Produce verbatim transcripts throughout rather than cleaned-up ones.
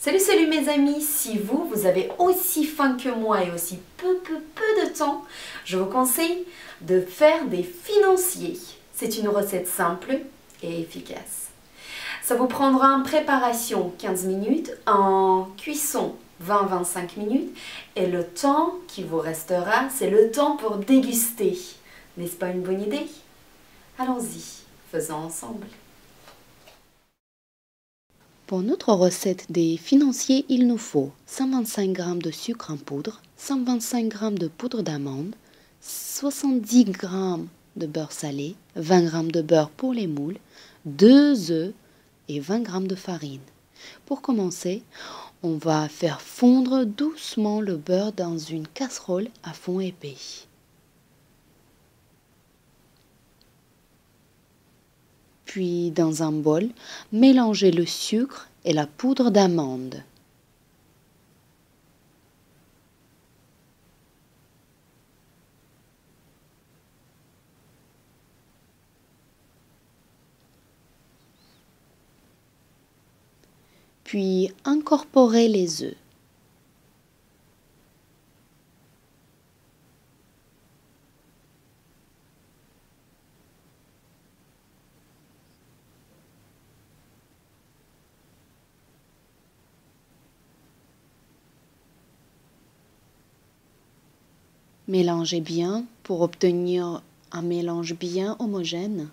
Salut, salut mes amis, si vous, vous avez aussi faim que moi et aussi peu, peu, peu de temps, je vous conseille de faire des financiers. C'est une recette simple et efficace. Ça vous prendra en préparation quinze minutes, en cuisson vingt à vingt-cinq minutes et le temps qui vous restera, c'est le temps pour déguster. N'est-ce pas une bonne idée? Allons-y, faisons ensemble. Pour notre recette des financiers, il nous faut cent vingt-cinq g de sucre en poudre, cent vingt-cinq g de poudre d'amande, soixante-dix g de beurre salé, vingt g de beurre pour les moules, deux œufs et vingt g de farine. Pour commencer, on va faire fondre doucement le beurre dans une casserole à fond épais. Puis, dans un bol, mélangez le sucre et la poudre d'amande. Puis, incorporez les œufs. Mélangez bien pour obtenir un mélange bien homogène.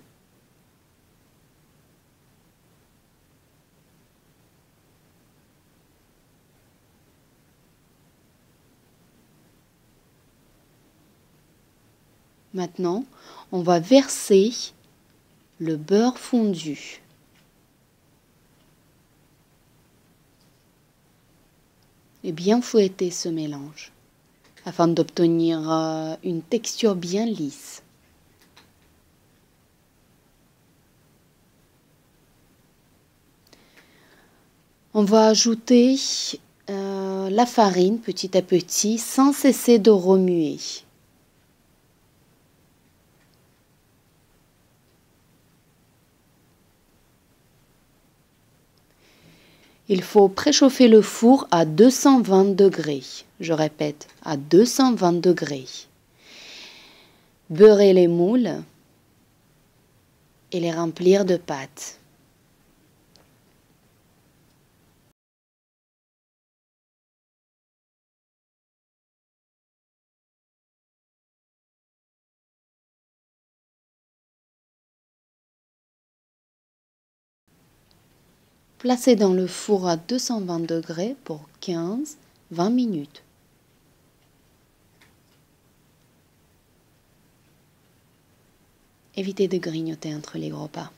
Maintenant, on va verser le beurre fondu. Et bien fouetter ce mélange afin d'obtenir une texture bien lisse. On va ajouter euh, la farine petit à petit sans cesser de remuer. Il faut préchauffer le four à deux cent vingt degrés. Je répète, à deux cent vingt degrés. Beurrez les moules et les remplir de pâte. Placez dans le four à deux cent vingt degrés pour quinze à vingt minutes. Évitez de grignoter entre les repas.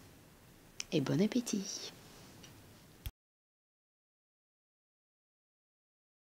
Et bon appétit!